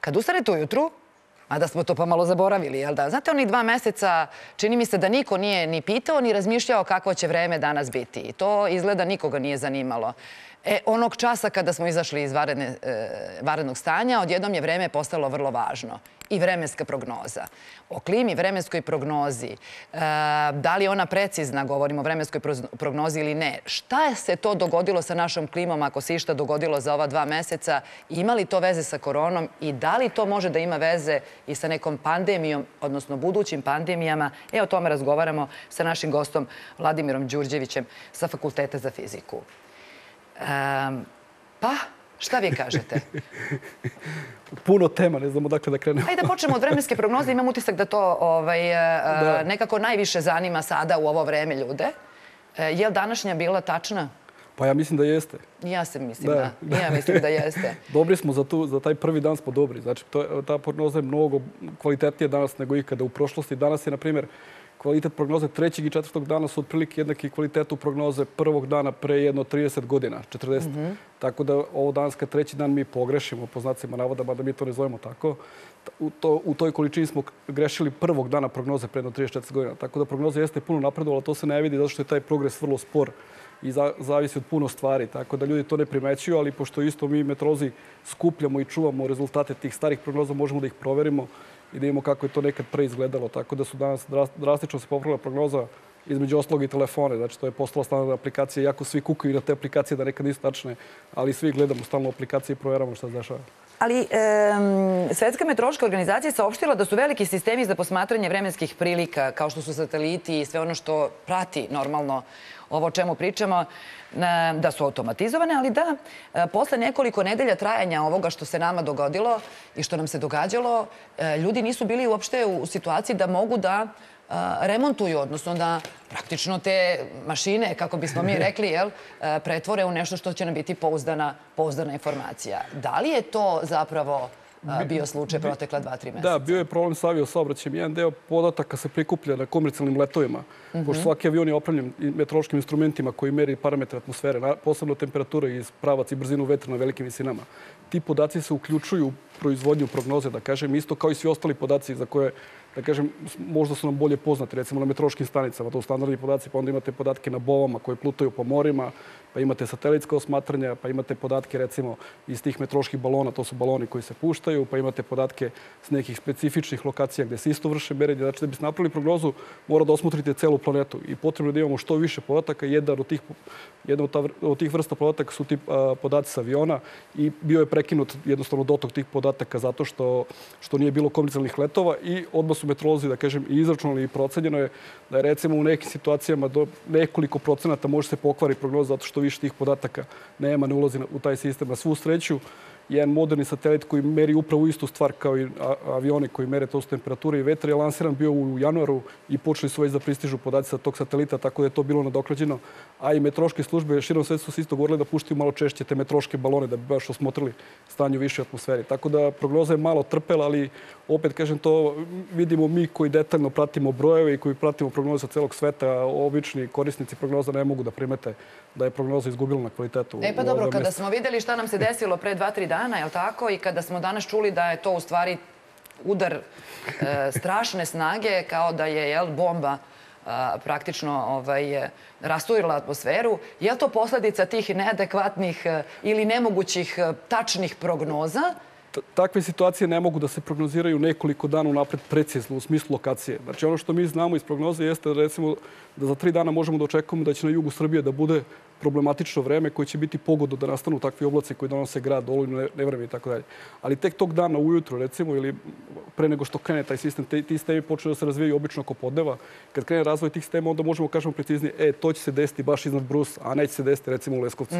Kad ustanete ujutru, mada smo to pa malo zaboravili, jel da? Znate, oni 2 meseca, čini mi se da niko nije ni pitao, ni razmišljao kakvo će vreme danas biti. I to, izgleda, nikoga nije zanimalo. Onog časa kada smo izašli iz vanrednog stanja, odjednom je vreme postalo vrlo važno. I vremenska prognoza. O klimi, vremenskoj prognozi, da li je ona precizna, govorimo o vremenskoj prognozi ili ne, šta se to dogodilo sa našom klimom, ako se išta dogodilo za ova 2 meseca, ima li to veze sa koronom i da li to može da ima veze i sa nekom pandemijom, odnosno budućim pandemijama? O tome razgovaramo sa našim gostom Vladimirom Đurđevićem sa Fakulteta za fiziku. Pa, šta vi kažete? Puno tema, ne znamo dakle da krenemo. Ajde da počnemo od vremenske prognoze. Imam utisak da to nekako najviše zanima sada u ovo vreme ljude. Je li današnja bila tačna? Pa ja mislim da jeste. Ja mislim da jeste. Dobri smo za taj prvi dan smo dobri. Znači, ta prognoza je mnogo kvalitetnija danas nego ikada u prošlosti. Danas je, na primjer, kvalitet prognoze 3. i 4. dana su otprilike jednaki kvalitetu prognoze prvog dana pre jedno 30 godina, 40. Tako da ovo danas kad 3. dan mi pogrešimo, po znacima navoda, mada mi to ne zovemo tako, u toj količini smo grešili prvog dana prognoze pre jedno 34 godina. Tako da prognoza jeste puno napredovala, ali to se ne vidi zato što je taj progres vrlo spor i zavisi od puno stvari. Tako da ljudi to ne primećuju, ali pošto isto mi meteorolozi skupljamo i čuvamo rezultate tih starih prognoza, možemo da ih proverimo i da imamo kako je to nekad pre izgledalo. Tako da su danas drastično se popravila prognoza između ostalog i telefone. Znači, to je postala standardna aplikacija. Jako svi kukaju na te aplikacije da nekad nisu tačne, ali svi gledamo stalno aplikacije i proveramo šta se dešava. Ali Svetska meteorološka organizacija je saopštila da su veliki sistemi za posmatranje vremenskih prilika, kao što su sateliti i sve ono što prati normalno ovo o čemu pričamo, da su automatizovane, ali da posle nekoliko nedelja trajanja ovoga što se nama dogodilo i što nam se događalo, ljudi nisu bili uopšte u situaciji da mogu da remontuju, odnosno da praktično te mašine, kako bismo mi rekli, pretvore u nešto što će nam biti pouzdana informacija. Da li je to zapravo bio slučaj protekla 2–3 meseca? Da, bio je problem sa aviosaobraćajem. Jedan deo podataka se prikuplja na komercijalnim letovima, pošto svaki avion je opremljen meteorološkim instrumentima koji meri parametre atmosfere, posebno temperature i pravac i brzinu vetra na velikim visinama. Ti podaci se uključuju u proizvodnju prognoze, da kažem, isto kao i svi ostali podaci za koje, da kažem, možda su nam bolje poznati, recimo na meteorološkim stanicama, to su standardni podaci, pa onda imate podatke na bovama koje plutaju po morima, pa imate satelitska osmatranja, pa imate podatke recimo iz tih meteoroloških balona, to su baloni koji se puštaju, pa imate podatke s nekih specifičnih lokacija gde se isto vrše merenje. Znači, da biste napravili prognozu, mora da osmotrite celu planetu i potrebno je da imamo što više podataka. Jedna od tih vrsta podataka su ti podaci sa aviona i bio je prekinut jednostavno dotok tih podataka zato što nije bilo komercijalnih letova i odmah su meteorolozi, da kažem, i izračunali i procenjeno je da je recimo u nekim situacijama do nekoliko procenata može se pokvari prognoza zato što više tih podataka nema, ne ulazi u taj sistem. Na svu sreću, jedan moderni satelit koji meri upravo istu stvar kao i avioni koji mere to su temperature i vetre je lansiran bio u januaru i počeli su već da pristižu podaci sa tog satelita, tako da je to bilo nadoknađeno. A i meteorološke službe širom sveta su se isto govorile da puštaju malo češće te meteorološke balone da bi baš osmotrili stanje u višoj atmosferi. Tako da prognoza je malo trpela, ali opet kažem to vidimo mi koji detaljno pratimo brojeve i koji pratimo prognoze sa celog sveta. Obični korisnici prognoza ne mogu da primete da je prognoza izgubila na kvalitetu. Pa dobro, kada smo videli šta nam se desilo pre 2–3 dana, i kada smo danas čuli da je to u stvari udar strašne snage, kao da je bomba praktično rasturila atmosferu, je li to posledica tih neadekvatnih ili nemogućih tačnih prognoza? Takve situacije ne mogu da se prognoziraju nekoliko dana unapred precizno u smislu lokacije. Znači, ono što mi znamo iz prognoze jeste recimo da za 3 dana možemo da očekujemo da će na jugu Srbije da bude problematično vreme koje će biti pogodno da nastanu takvi oblaci koji donose grad, olujno nevreme i tako dalje. Ali tek tog dana ujutro, recimo, ili pre nego što krene taj sistem, ti sistemi počne da se razvijaju obično oko podneva. Kad krene razvoj tih sistema, onda možemo kažemo preciznije, to će se desiti baš iznad Brusa, a neće se desiti recimo u Leskovcu.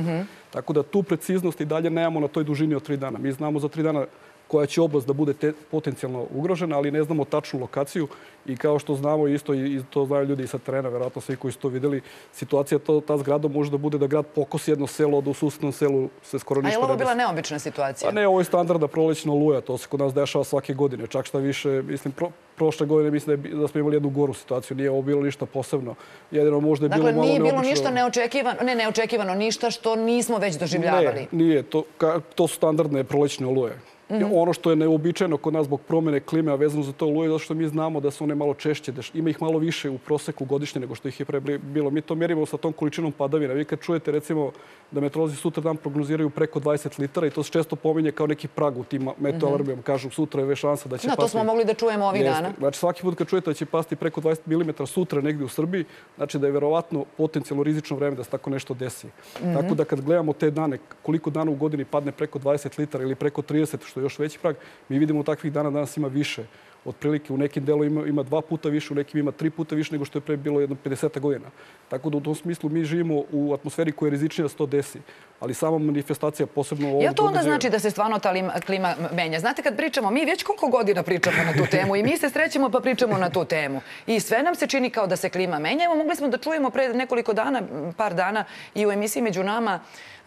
Tako da tu preciznost i dalje nemamo na toj dužini od 3 dana. Mi znamo za 3 dana koja će oblast da bude potencijalno ugrožena, ali ne znamo tačnu lokaciju i kao što znamo, isto i to znaju ljudi i sa terena, verovatno svi koji su to videli, situacija ta zgrada može da bude da grad pokosi jedno selo, da u susednom selu se skoro ništa ne desi. A je li ovo bila neobična situacija? A ne, ovo je standardna prolećna oluja, to se kod nas dešava svake godine. Čak šta više, mislim, prošle godine mislim da smo imali jednu goru situaciju, nije ovo bilo ništa posebno. Jedino možda je bilo malo neobično. Dakle, nije bilo ništa neočekivano, ništa što nismo već doživljavali. Ne, nije, to su standardne prolećne oluje. Ono što je neobičajeno kod nas zbog promjene klime, a vezano za to oluje, zato što mi znamo da su one malo češće, da ima ih malo više u proseku godišnje nego što ih je pre bilo. Mi to mjerimo sa tom količinom padavina. Vi kad čujete, recimo, da meteorolozi sutra dan prognoziraju preko 20 litara i to se često pominje kao neki prag u tim meteoalarmijama. Kažu, sutra je već šansa da će pasti. Da, to smo mogli da čujemo ovih dana. Znači, svaki put kad čujete da će pasti preko 20 mm sutra negdje u Srbiji, znači da je verovatno potencijalno rizično vreme da se tako nešto desi. Tako da kad gledamo te dane, koliko dana u godini padne preko 20 litara ili preko 30, što je još veći prag, mi vidimo takvih dana danas ima više. Otprilike u nekim delovima ima 2 puta više, u nekim ima 3 puta više nego što je pre bilo jedno 50 godina. Tako da u tom smislu mi živimo u atmosferi koja je rizičnija da se to desi. Ali sama manifestacija posebno ovog događaja... Je li to onda znači da se stvarno ta klima menja? Znate, kad pričamo, mi već koliko godina pričamo na tu temu i mi se srećemo pa pričamo na tu temu. I sve nam se čini kao da se klima menja. Evo, mogli smo da čujemo pre nekoliko dana, par dana i u emisiji Među nama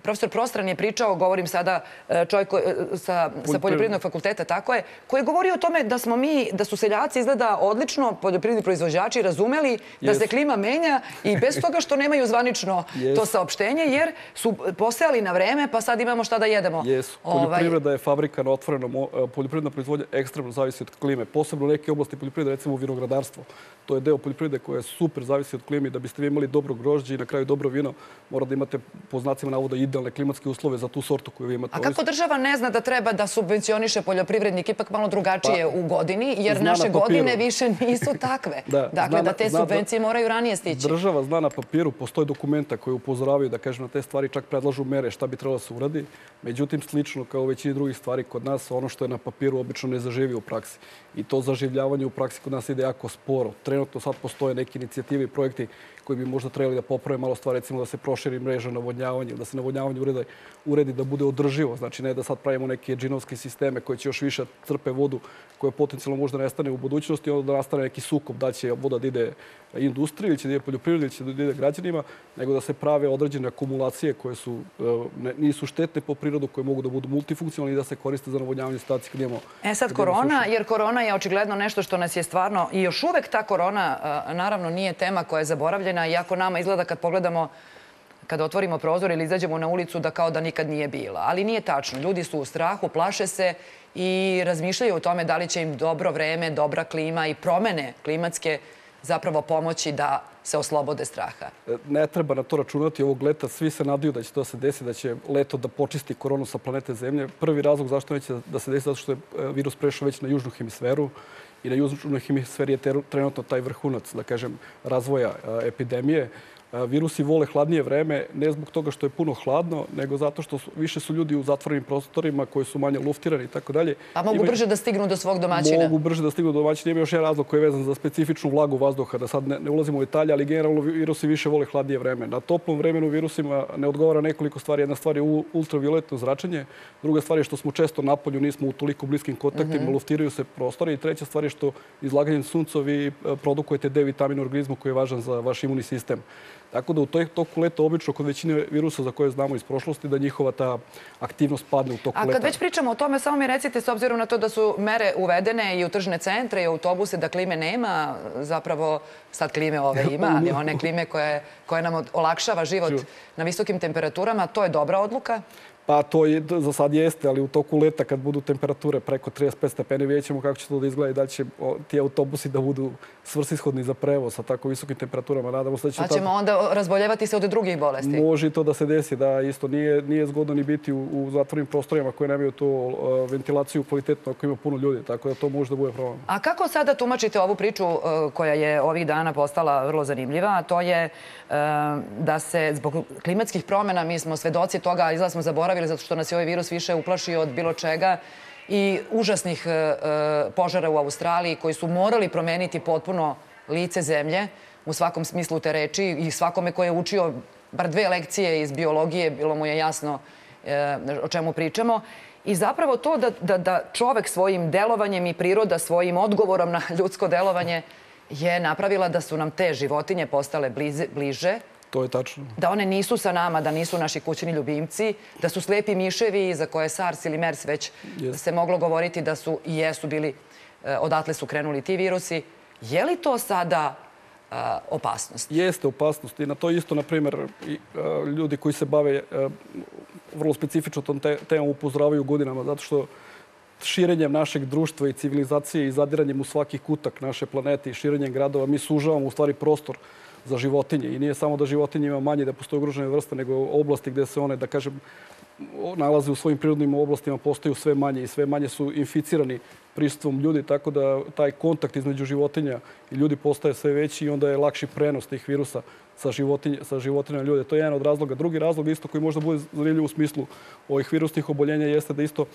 Profesor Prostran je pričao, govorim sada Čojko sa Poljoprivrednog fakulteta, tako je, koji je govorio o tome da smo mi, da su seljaci izgleda odlično, poljoprivredni proizvođači razumeli da se klima menja i bez toga što nemaju zvanično to saopštenje, jer su posejali na vreme, pa sad imamo šta da jedemo. Poljoprivreda je fabrika na otvorenom. Poljoprivredna proizvodnja ekstremno zavisi od klime. Posebno neke oblasti poljoprivrede, recimo vinogradarstvo. To je deo poljoprivrede koja je super zavisi od klime i da biste vi imali dobro grožđe i na kraju dobro vino, morate da imate po znacima navoda idealne klimatske uslove za tu sortu koju vi imate. A kako država ne zna da treba da subvencioniše poljoprivrednik ipak malo drugačije u godini, jer naše godine više nisu takve? Dakle, da te subvencije moraju ranije stići. Država zna na papiru, postoje dokumenta koje upozoravaju da, kažem, na te stvari, čak predlažu mere šta bi trebalo se uradi. Međutim, slično kao u većini drugih stvari kod nas, ono što je na papiru obično ne zaživi u praksi. I to zaživljavanje u praksi kod nas ide jako sporo. Trenutno sad postoje neke inicijative i projekti koji bi možda trebali da poprave malo stvari, recimo da se proširi mreža navodnjavanja ili da se navodnjavanje uredi da bude održivo. Znači, ne da sad pravimo neke džinovske sisteme koje će još više crpe vodu, koje potencijalno možda nestane u budućnosti i onda da nastane neki sukob da će voda da ide industriji ili će da ide poljoprivredi ili će da ide građanima, nego da se prave određene akumulacije koje nisu štetne po prirodu, koje mogu da budu multifunkcionalne i da se koriste za navodnjavanje situacije kad imamo... E sad korona, jer korona je očigledno nešto što nas je stvarno i još uvek ta korona naravno nije tema koja je zaboravljena, iako nama izgleda kad pogledamo, kada otvorimo prozor ili izađemo na ulicu, da kao da nikad nije bila. Ali nije tačno. Ljudi su u strahu, plaše se i razmišljaju o tome da li će im dobro vreme, dobra klima i promene klimatske zapravo pomoći da se oslobode straha. Ne treba na to računati ovog leta. Svi se nadaju da će to se desiti, da će leto da počisti koronu sa planete Zemlje. Prvi razlog zašto neće da se desi, zato što je virus prešao već na južnu hemisferu i na južnoj hemisferi je trenutno taj vrhunac, da kažem, razvoja epidemije. Virusi vole hladnije vreme, ne zbog toga što je puno hladno, nego zato što više su ljudi u zatvorenim prostorima koji su manje luftirani i tako dalje. A mogu brže da stignu do svog domaćina? Mogu brže da stignu do domaćina. Ima još jedan razlog koji je vezan za specifičnu vlagu vazduha, da sad ne ulazimo u detalje, ali generalno virusi više vole hladnije vreme. Na toplom vremenu virusima ne odgovara nekoliko stvari. Jedna stvar je ultravioletno zračenje, druga stvar je što smo često na polju, nismo u toliko bliskim kontaktima, luftiraju se prostori i treća stvar je što izlaganjem suncu vi produkujete D vitamin u organizmu koji je važan za vaš imunni sistem. Tako da u toku leta, obično kod većine virusa za koje znamo iz prošlosti, da njihova ta aktivnost padne u toku leta. A kad već pričamo o tome, samo mi recite, s obzirom na to da su mere uvedene i u tržne centre i u autobuse, da klime nema, zapravo sad klime ove ima, ali one klime koje nam olakšava život na visokim temperaturama, to je dobra odluka? Pa to za sad jeste, ali u toku leta kad budu temperature preko 35 stepeni vidjet ćemo kako će to da izgleda i da će ti autobusi da budu svrsishodni za prevoz sa tako visokim temperaturama. Nadamo se da će... Pa ćemo onda razboljevati se od drugih bolesti. Može to da se desi, da isto nije zgodno ni biti u zatvorenim prostorima koje nemaju tu ventilaciju kvalitetno ako ima puno ljudi, tako da to može da bude problem. A kako sada tumačite ovu priču koja je ovih dana postala vrlo zanimljiva, a to je da se zbog klimatskih promjena, mi smo svedoci toga, izgleda smo zaboravili zato što nas je ovaj virus više uplašio od bilo čega i užasnih požara u Australiji koji su morali promeniti potpuno lice zemlje u svakom smislu te reči i svakome ko je učio bar 2 lekcije iz biologije, bilo mu je jasno o čemu pričamo. I zapravo to da čovek svojim delovanjem i priroda svojim odgovorom na ljudsko delovanje je napravila da su nam te životinje postale bliže. To je tačno. Da one nisu sa nama, da nisu naši kućni ljubimci, da su slepi miševi za koje SARS ili MERS već se moglo govoriti da su i jesu bili, odatle su krenuli ti virusi. Je li to sada opasnost? Jeste opasnost i na to isto, na primjer, ljudi koji se bave vrlo specifično tom temom upozoravaju godinama zato što širenjem našeg društva i civilizacije i zadiranjem u svaki kutak naše planete i širenjem gradova, mi sužavamo u stvari prostor za životinje. I nije samo da životinje ima manje, da postoje ugrožene vrste, nego oblasti gde se one, da kažem, nalaze u svojim prirodnim oblastima, postaju sve manje i sve manje su inficirani prisustvom ljudi, tako da taj kontakt između životinja i ljudi postaje sve veći i onda je lakši prenos tih virusa sa životinja na ljude. To je jedan od razloga. Drugi razlog isto koji možda bude zanimljiv u smislu ovih virusnih oboljenja jeste da isto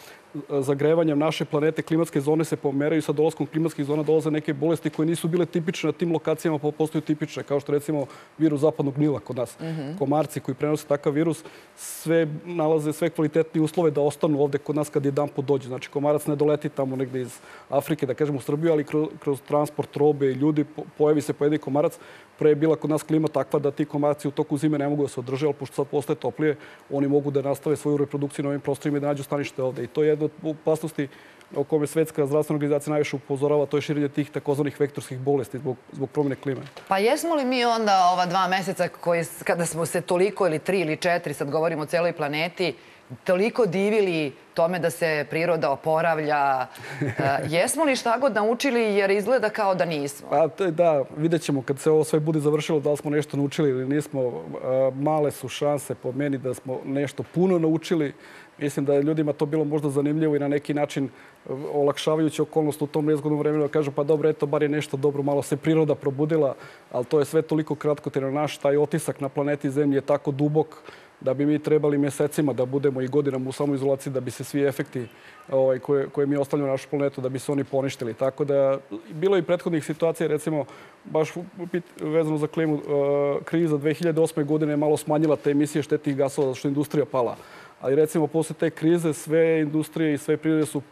zagrevanjem naše planete klimatske zone se pomeraju i sa dolaskom klimatskih zona dolaze neke bolesti koje nisu bile tipične na tim lokacijama, pa postaju tipične, kao što recimo virus zapadnog Nila kod nas. Komarci koji prenose takav virus sve nalaze sve kvalitetne uslove da ostanu ovde kod nas kad jedan put dođe. Znači komarac ne doleti tamo negde iz Afrike, da kažem u Srbiju, ali kroz transport robe i ljudi pojavi se pojedini komarac. Pre je bila kod nas klima takva da ti komarci u toku zime ne mogu da se održe, ali pošto sad postaje toplije, oni mogu da nastave svoju reprodukciju na ovim prostorima i da nađu stanište ovde. I to je jedna od opasnosti o kome Svetska zdravstvena organizacija najviše upozorava, to je širenje tih takozvanih vektorskih bolesti zbog promjene klime. Pa jesmo li mi onda ova 2 meseca kada smo se toliko ili 3 ili 4, sad govorimo o celoj planeti, toliko divili tome da se priroda oporavlja. Jesmo li šta god naučili jer izgleda kao da nismo? Da, vidjet ćemo kad se ovo sve bude završilo da li smo nešto naučili ili nismo. Male su šanse po meni da smo nešto puno naučili. Mislim da je ljudima to bilo možda zanimljivo i na neki način olakšavajuća okolnost u tom nezgodnom vremenu da kažu pa dobro, eto, bar je nešto dobro, malo se priroda probudila, ali to je sve toliko kratkotrajno. Naš taj otisak na planeti Zemlji je tako dubok da bi mi trebali mjesecima da budemo i godinama u samoizolaciji, da bi se svi efekti koje mi ostavljamo na našu planetu, da bi se oni poništili. Tako da, bilo je i prethodnih situacija, recimo, baš vezano za klimu, kriza 2008. godine je malo smanjila te emisije štetnih gasova, zato što je industrija pala. Ali recimo, posle te krize, sve industrije i sve privrede su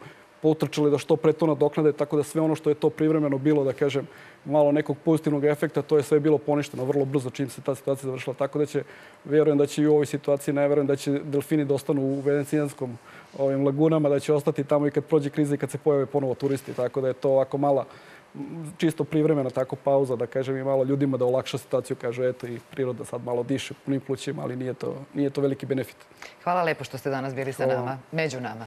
potrčale da što pre to nadoknade, tako da sve ono što je to privremeno bilo, da kažem, malo nekog pozitivnog efekta, to je sve bilo poništeno vrlo brzo čim se ta situacija završila. Tako da će, vjerujem da će i u ovoj situaciji, najverujem da će delfini da ostanu u venecijanskom lagunama, da će ostati tamo i kad prođe kriza i kad se pojave ponovo turisti. Tako da je to ovako mala, čisto privremena tako pauza, da kažem i malo ljudima da olakša situaciju. Kažu, eto i priroda sad malo diše punim plućima, ali nije to veliki benefit. Hvala lepo što ste danas bili sa nama, među nama.